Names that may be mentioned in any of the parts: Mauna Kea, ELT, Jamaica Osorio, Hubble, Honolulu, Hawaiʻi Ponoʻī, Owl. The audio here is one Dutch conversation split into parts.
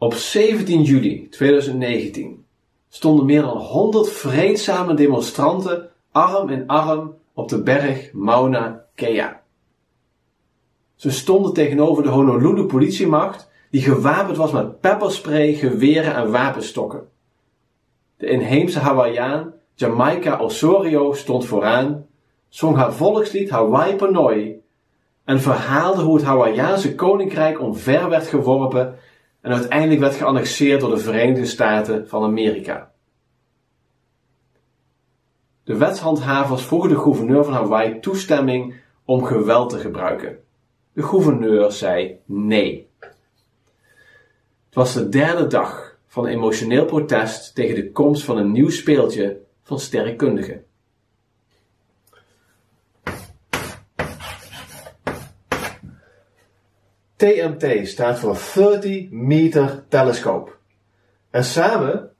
Op 17 juli 2019 stonden meer dan 100 vreedzame demonstranten arm in arm op de berg Mauna Kea. Ze stonden tegenover de Honolulu politiemacht die gewapend was met pepperspray, geweren en wapenstokken. De inheemse Hawaiiaan Jamaica Osorio stond vooraan, zong haar volkslied Hawaiʻi Ponoʻī en verhaalde hoe het Hawaiiaanse koninkrijk omver werd geworpen en uiteindelijk werd geannexeerd door de Verenigde Staten van Amerika. De wetshandhavers vroegen de gouverneur van Hawaii toestemming om geweld te gebruiken. De gouverneur zei nee. Het was de derde dag van een emotioneel protest tegen de komst van een nieuw speeltje van sterrenkundigen. TMT staat voor 30 meter telescoop. En samen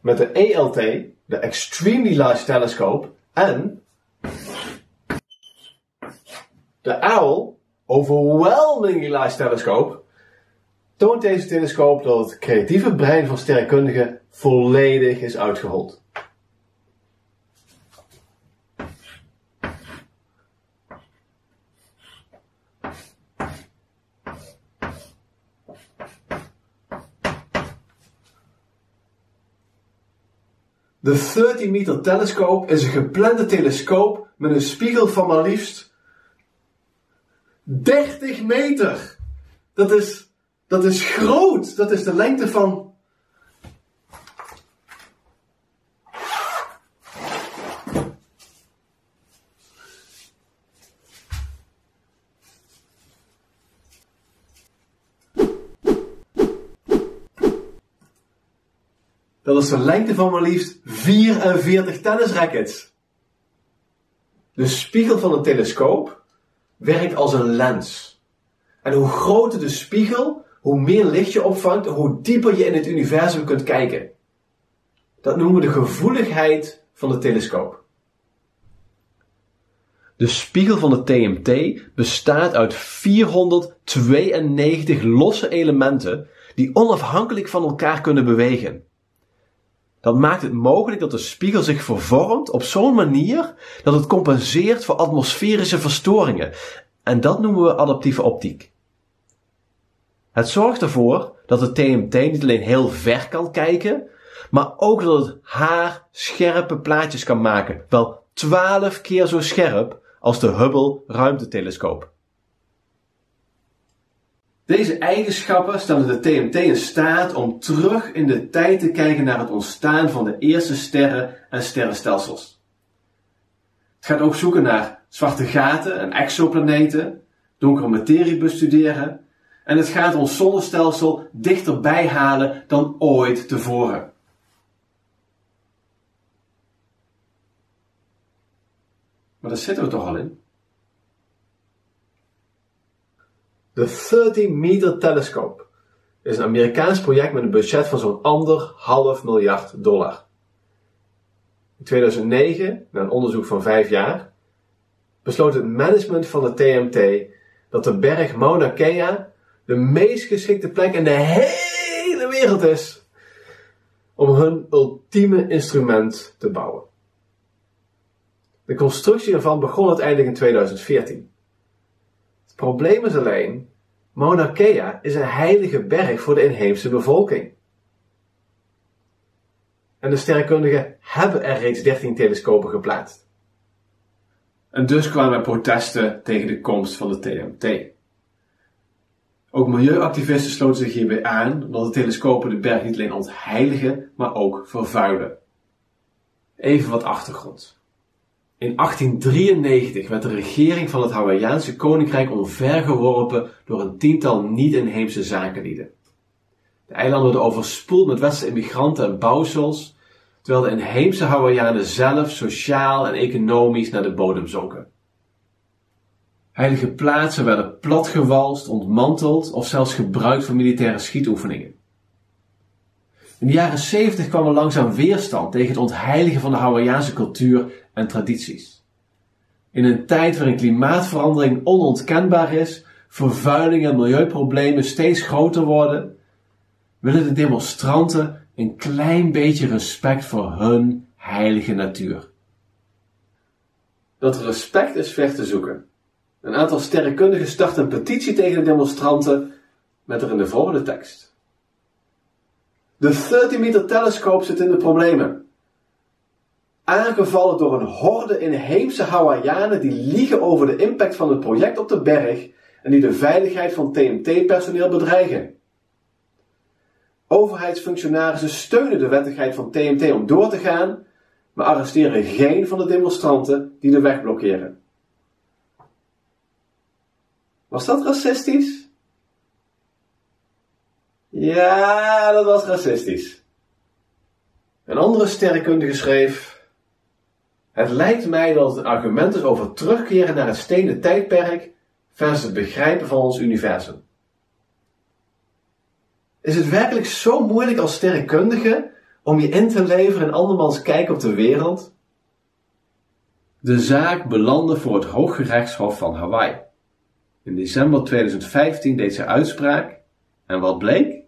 met de ELT, de Extremely Large Telescope, en de Owl, Overwhelmingly Large Telescope, toont deze telescoop dat het creatieve brein van sterrenkundigen volledig is uitgehold. De 30 meter telescoop is een geplande telescoop met een spiegel van maar liefst 30 meter. Dat is groot. Dat is de lengte van... Dat is de lengte van maar liefst 44 tennisrackets. De spiegel van een telescoop werkt als een lens. En hoe groter de spiegel, hoe meer licht je opvangt en hoe dieper je in het universum kunt kijken. Dat noemen we de gevoeligheid van de telescoop. De spiegel van de TMT bestaat uit 492 losse elementen die onafhankelijk van elkaar kunnen bewegen. Dat maakt het mogelijk dat de spiegel zich vervormt op zo'n manier dat het compenseert voor atmosferische verstoringen. En dat noemen we adaptieve optiek. Het zorgt ervoor dat de TMT niet alleen heel ver kan kijken, maar ook dat het haarscherpe plaatjes kan maken. Wel 12 keer zo scherp als de Hubble ruimtetelescoop. Deze eigenschappen stellen de TMT in staat om terug in de tijd te kijken naar het ontstaan van de eerste sterren en sterrenstelsels. Het gaat ook zoeken naar zwarte gaten en exoplaneten, donkere materie bestuderen en het gaat ons zonnestelsel dichterbij halen dan ooit tevoren. Maar daar zitten we toch al in? De 30 meter telescoop is een Amerikaans project met een budget van zo'n $1,5 miljard. In 2009, na een onderzoek van 5 jaar, besloot het management van de TMT dat de berg Mauna Kea de meest geschikte plek in de hele wereld is om hun ultieme instrument te bouwen. De constructie ervan begon uiteindelijk in 2014. Het probleem is alleen, Mauna Kea is een heilige berg voor de inheemse bevolking. En de sterrenkundigen hebben er reeds 13 telescopen geplaatst. En dus kwamen er protesten tegen de komst van de TMT. Ook milieuactivisten sloten zich hierbij aan, omdat de telescopen de berg niet alleen ontheiligen, maar ook vervuilen. Even wat achtergrond. In 1893 werd de regering van het Hawaiiaanse koninkrijk omvergeworpen door een tiental niet-inheemse zakenlieden. De eilanden werden overspoeld met westerse immigranten en bouwsels, terwijl de inheemse Hawaiianen zelf sociaal en economisch naar de bodem zonken. Heilige plaatsen werden platgewalst, ontmanteld of zelfs gebruikt voor militaire schietoefeningen. In de jaren 70 kwam er langzaam weerstand tegen het ontheiligen van de Hawaiiaanse cultuur en tradities. In een tijd waarin klimaatverandering onontkendbaar is, vervuiling en milieuproblemen steeds groter worden, willen de demonstranten een klein beetje respect voor hun heilige natuur. Dat respect is ver te zoeken. Een aantal sterrenkundigen starten een petitie tegen de demonstranten met erin de volgende tekst. De 30-meter telescoop zit in de problemen. Aangevallen door een horde inheemse Hawaiianen die liegen over de impact van het project op de berg en die de veiligheid van TMT-personeel bedreigen. Overheidsfunctionarissen steunen de wettigheid van TMT om door te gaan, maar arresteren geen van de demonstranten die de weg blokkeren. Was dat racistisch? Ja, dat was racistisch. Een andere sterrenkundige schreef: het lijkt mij dat het argument is over terugkeren naar het stenen tijdperk versus het begrijpen van ons universum. Is het werkelijk zo moeilijk als sterrenkundige om je in te leveren in andermans kijk op de wereld? De zaak belandde voor het Hooggerechtshof van Hawaii. In december 2015 deed ze uitspraak en wat bleek?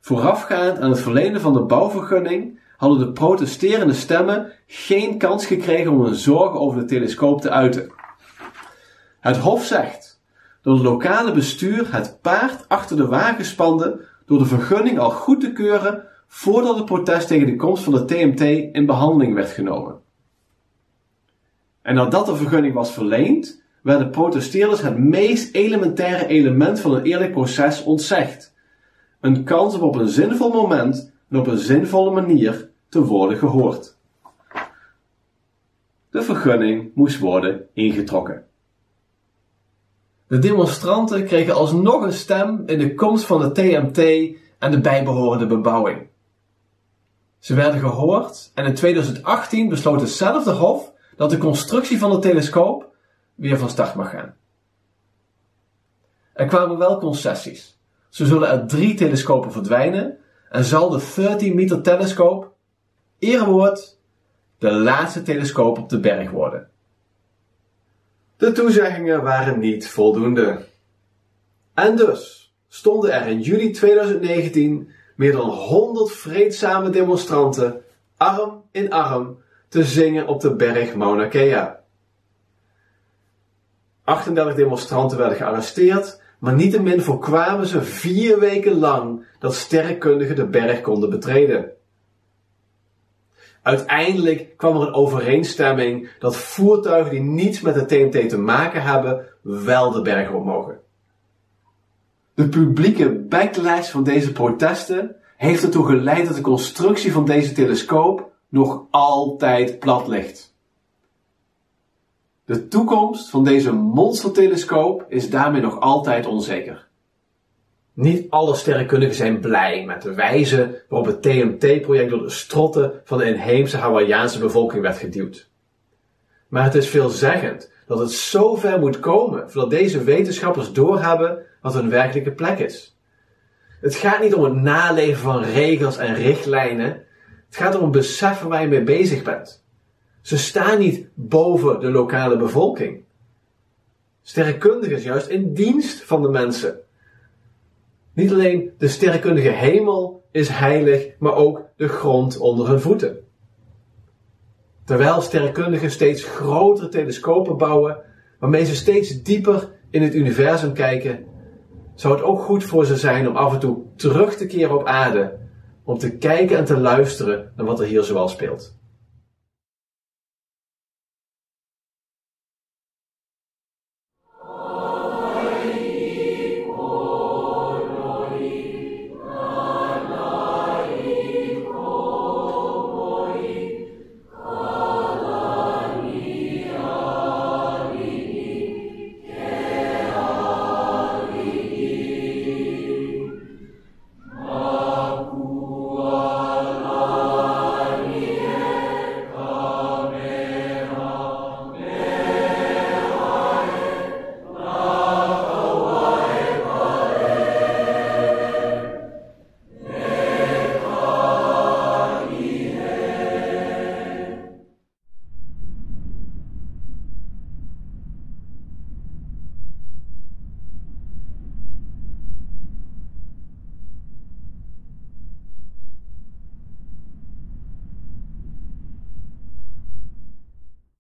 Voorafgaand aan het verlenen van de bouwvergunning hadden de protesterende stemmen geen kans gekregen om hun zorgen over de telescoop te uiten. Het Hof zegt dat het lokale bestuur het paard achter de wagen spande door de vergunning al goed te keuren voordat het protest tegen de komst van de TMT in behandeling werd genomen. En nadat de vergunning was verleend, werden protesteerders het meest elementaire element van een eerlijk proces ontzegd. Een kans om op een zinvol moment en op een zinvolle manier te worden gehoord. De vergunning moest worden ingetrokken. De demonstranten kregen alsnog een stem in de komst van de TMT en de bijbehorende bebouwing. Ze werden gehoord en in 2018 besloot hetzelfde hof dat de constructie van de telescoop weer van start mag gaan. Er kwamen wel concessies. Zo zullen er 3 telescopen verdwijnen en zal de 30-meter telescoop, erewoord, de laatste telescoop op de berg worden. De toezeggingen waren niet voldoende. En dus stonden er in juli 2019 meer dan 100 vreedzame demonstranten arm in arm te zingen op de berg Mauna Kea. 38 demonstranten werden gearresteerd. Maar niettemin voorkwamen ze 4 weken lang dat sterrenkundigen de berg konden betreden. Uiteindelijk kwam er een overeenstemming dat voertuigen die niets met de TMT te maken hebben, wel de berg op mogen. De publieke backlash van deze protesten heeft ertoe geleid dat de constructie van deze telescoop nog altijd plat ligt. De toekomst van deze monstertelescoop is daarmee nog altijd onzeker. Niet alle sterrenkundigen zijn blij met de wijze waarop het TMT-project door de strotten van de inheemse Hawaiiaanse bevolking werd geduwd. Maar het is veelzeggend dat het zo ver moet komen voordat deze wetenschappers doorhebben wat hun werkelijke plek is. Het gaat niet om het naleven van regels en richtlijnen, het gaat om het beseffen waar je mee bezig bent. Ze staan niet boven de lokale bevolking. Sterrenkundigen is juist in dienst van de mensen. Niet alleen de sterrenkundige hemel is heilig, maar ook de grond onder hun voeten. Terwijl sterrenkundigen steeds grotere telescopen bouwen, waarmee ze steeds dieper in het universum kijken, zou het ook goed voor ze zijn om af en toe terug te keren op aarde, om te kijken en te luisteren naar wat er hier zoal speelt.